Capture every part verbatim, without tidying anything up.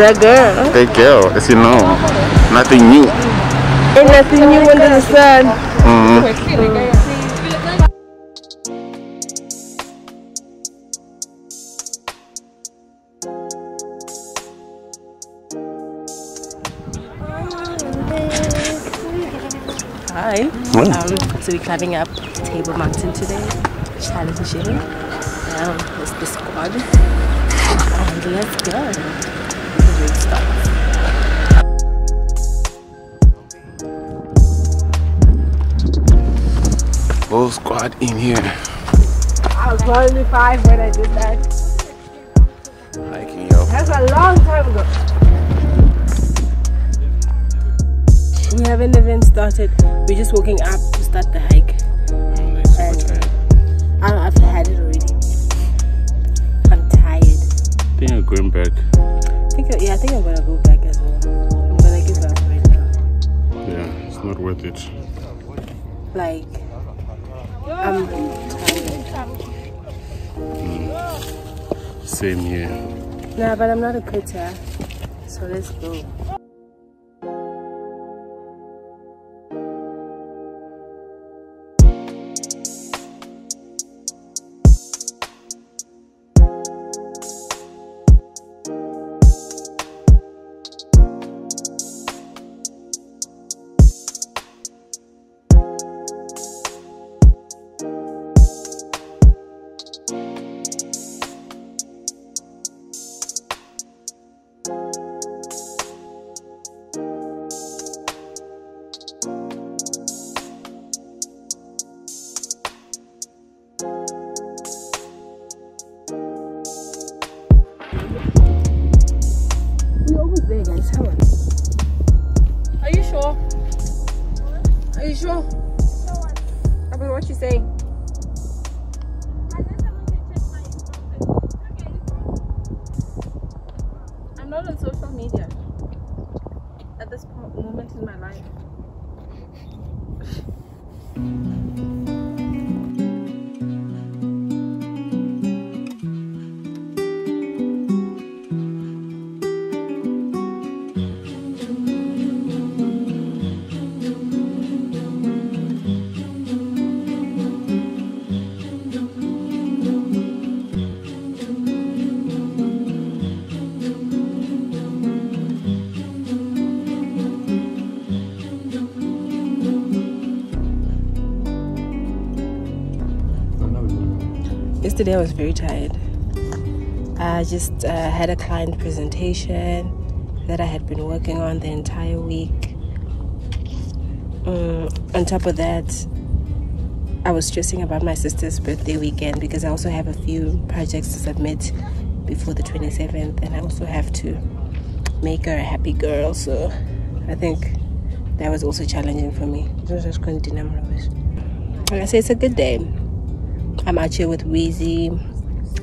that girl. That girl, as you know, nothing new. Ain't nothing new under the sun. Mm-hmm. Mm-hmm. Hi. Well. Um, so we're climbing up Table Mountain today. Charlotte and Shane. Um, it's the squad. And let's go. It's a great start. Whole squad in here. I was only five when I did that. Hiking, yo. That's a long time ago. We haven't even started. We're just walking up to start the hike. Mm, and I, I've had it already. I'm tired. I think I'm going back. I think I, yeah, I think I'm gonna go back as well. I'm gonna give up right now. Yeah, it's not worth it. Like. Um, mm. Same here. Nah, but I'm not a quitter, so let's go. Are you sure? Are you sure? I mean, what you saying? I'm not on social media at this moment in my life. Yesterday I was very tired. I just uh, had a client presentation that I had been working on the entire week. Um, on top of that, I was stressing about my sister's birthday weekend because I also have a few projects to submit before the twenty-seventh, and I also have to make her a happy girl, so I think that was also challenging for me. Like I say, it's a good day. I'm out here with Wheezy.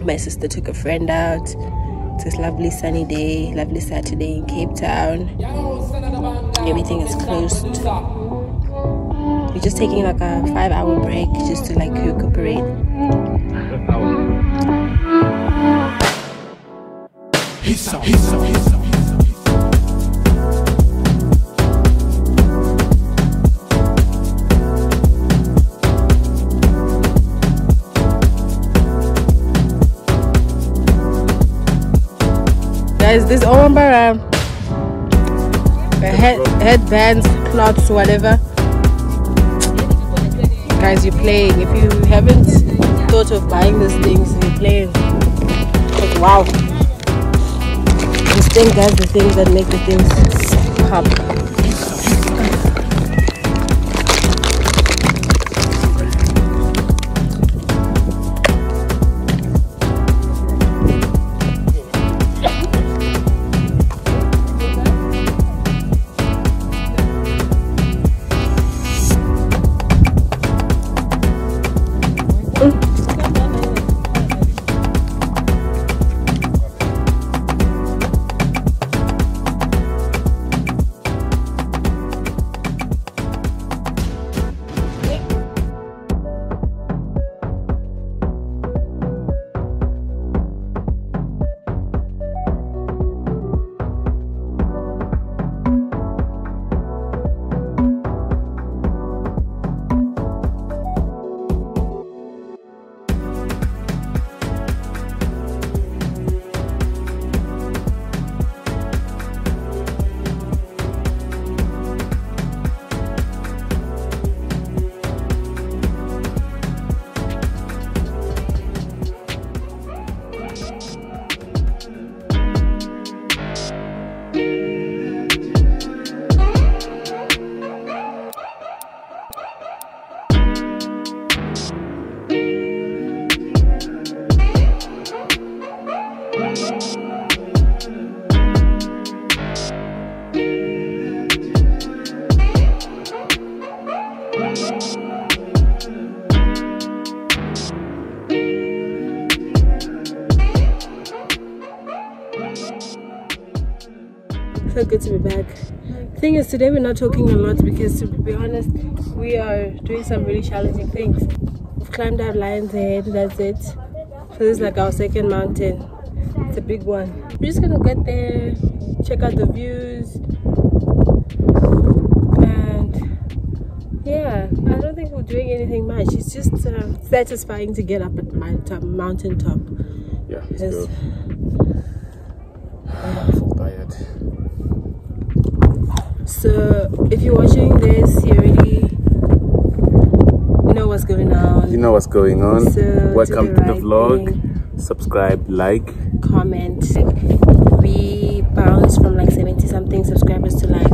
My sister took a friend out. It's this lovely sunny day, lovely Saturday in Cape Town. Everything is closed. We're just taking like a five hour break just to like recuperate. He's up, he's up, he's up. Guys, this Ombara head, headbands, cloths, whatever. Guys, you're playing. If you haven't thought of buying these things, you're playing. Like, wow. This thing does the things that make the things pop. good to be back. Thing is, today we're not talking a lot because, to be honest, we are doing some really challenging things. We've climbed our Lion's Head, that's it. So this is like our second mountain. It's a big one. We're just gonna get there, check out the views, and yeah, I don't think we're doing anything much. It's just uh, satisfying to get up at my top, mountain top. Yeah, let's just, go. I'm so tired. So if you're watching this, you already know what's going on. You know what's going on. So welcome to the, to the right vlog. Thing. Subscribe, like, comment. We bounced from like seventy something subscribers to like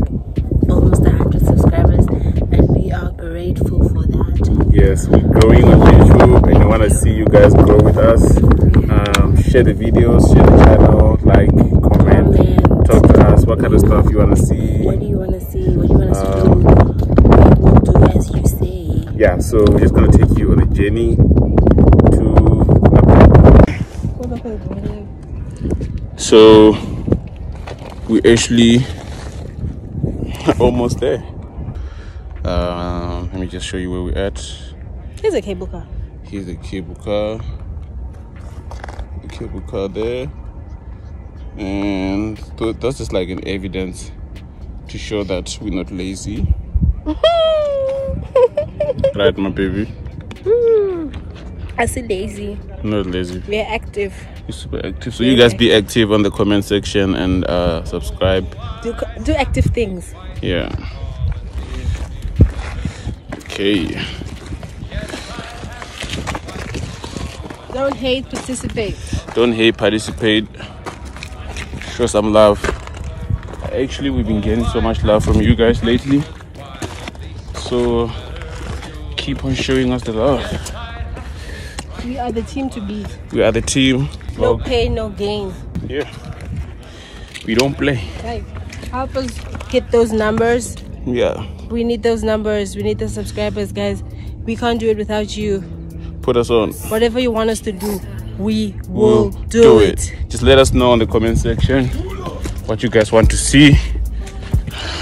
almost a hundred subscribers, and we are grateful for that. Yes, we're growing on YouTube, and I want to see you guys grow with us. Um, share the videos, share the channel, like, comment, comment, talk to us. What kind of stuff you want to see? What do you want to see? What do you want us um, to do? What do as you say? Yeah, so we're just going to take you on a journey to. So we actually almost there. Um, let me just show you where we're at. Here's a cable car. Here's a cable car. Cable car there, and th that's just like an evidence to show that we're not lazy. Right, my baby? I say lazy. Not lazy. We're active. We're super active. So We're you guys active. Be active on the comment section and uh, subscribe. Do do active things. Yeah. Okay. Don't hate, participate. Don't hate, participate. Show some love. Actually, we've been getting so much love from you guys lately. So, keep on showing us the love. We are the team to beat. We are the team. No pain, no gain. Yeah. We don't play. Like, help us get those numbers. Yeah. We need those numbers. We need the subscribers, guys. We can't do it without you. Put us on. Whatever you want us to do, we will we'll do, do it. it. Just let us know in the comment section what you guys want to see.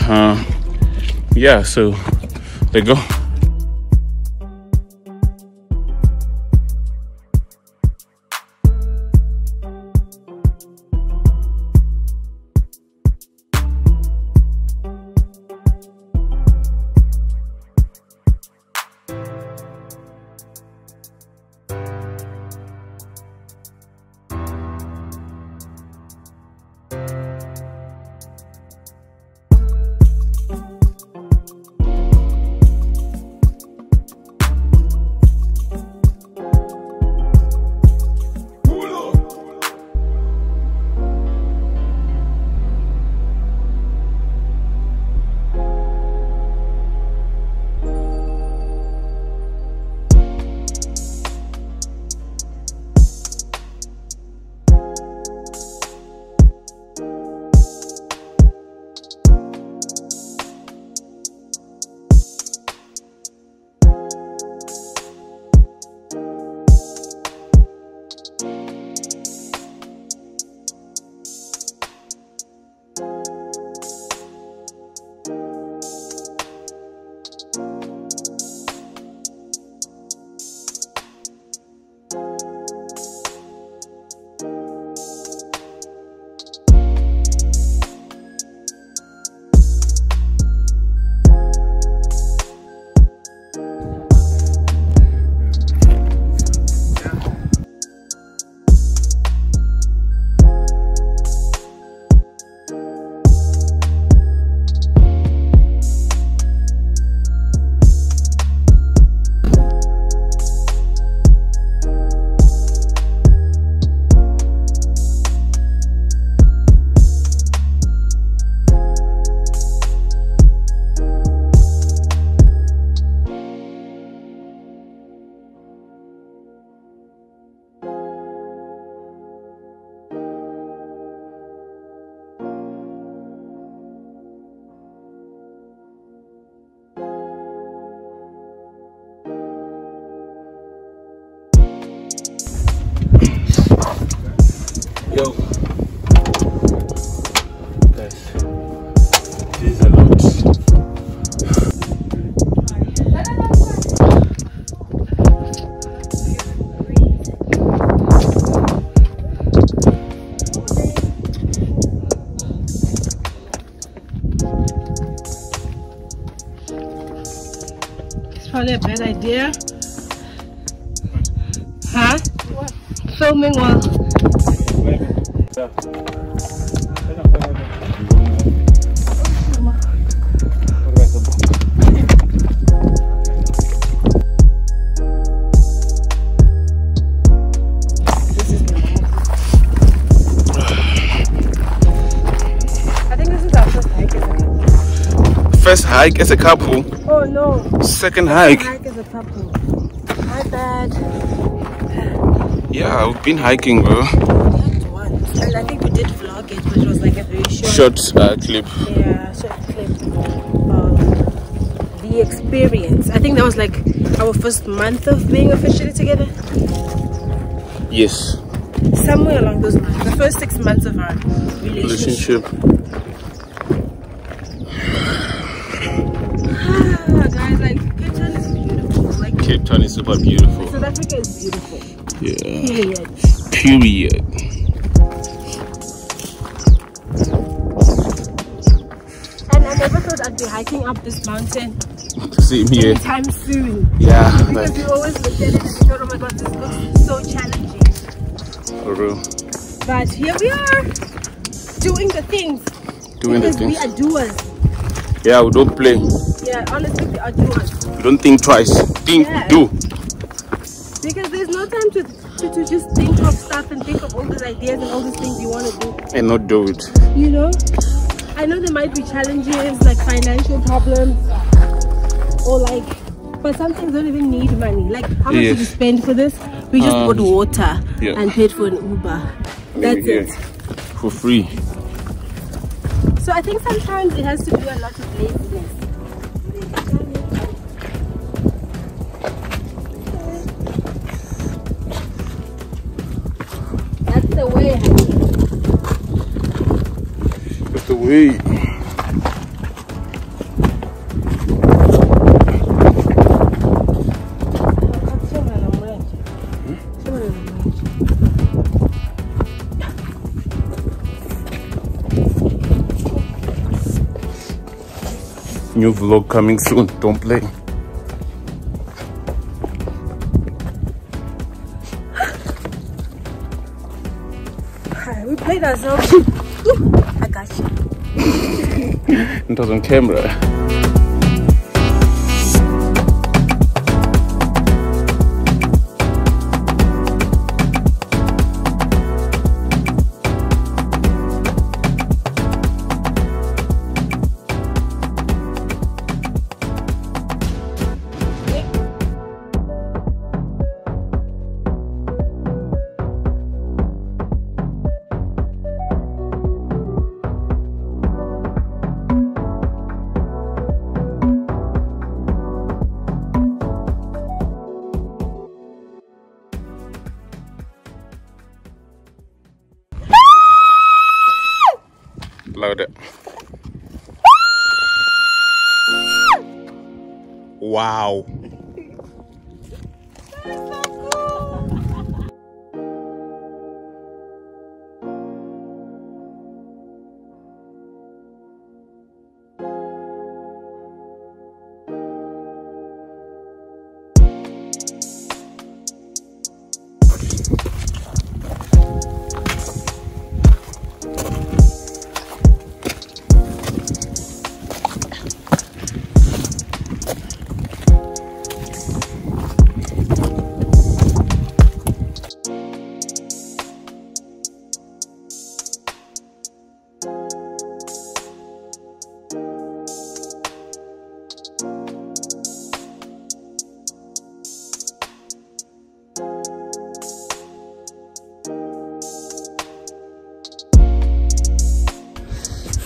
Uh, yeah, so there you go. probably a bad idea. Huh? What? Filming was. First hike as a couple. Oh no. Second hike. Second hike as a couple. My bad. Yeah, we've been hiking, bro. Once. And I think we did vlog it, but it was like a very short, short uh, clip. Yeah, short clip of the experience. I think that was like our first month of being officially together. Yes. Somewhere along those lines, the first six months of our relationship. relationship. Cape Town is super beautiful. South Africa is beautiful. Yeah. Period. Period. And I never thought I'd be hiking up this mountain. Same here. Anytime soon. Yeah. Because like, you always look at it and you thought, oh my god, this looks so challenging. For real. But here we are. Doing the things. Doing because the things. We are doers. Yeah, we don't play. Yeah, honestly, we are doers. We don't think twice. Think, yeah. Do. Because there's no time to, to, to just think of stuff and think of all these ideas and all these things you want to do. And not do it. You know? I know there might be challenges like financial problems or like, but some things don't even need money. Like, how much yes. did you spend for this? We just um, bought water yeah. and paid for an Uber. That's yeah. it. For free. So I think sometimes it has to do a lot of laziness. The way. That's the way. New vlog coming soon, don't play. Ourselves. I got you. It was on camera. Louder. Wow.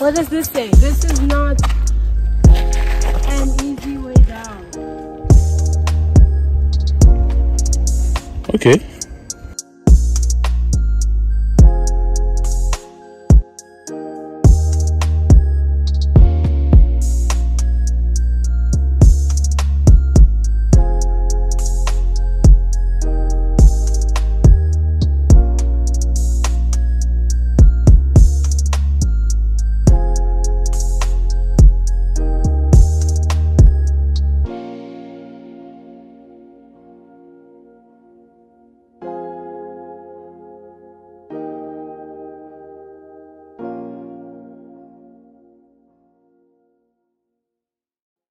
What does this say? This is not an easy way down. Okay.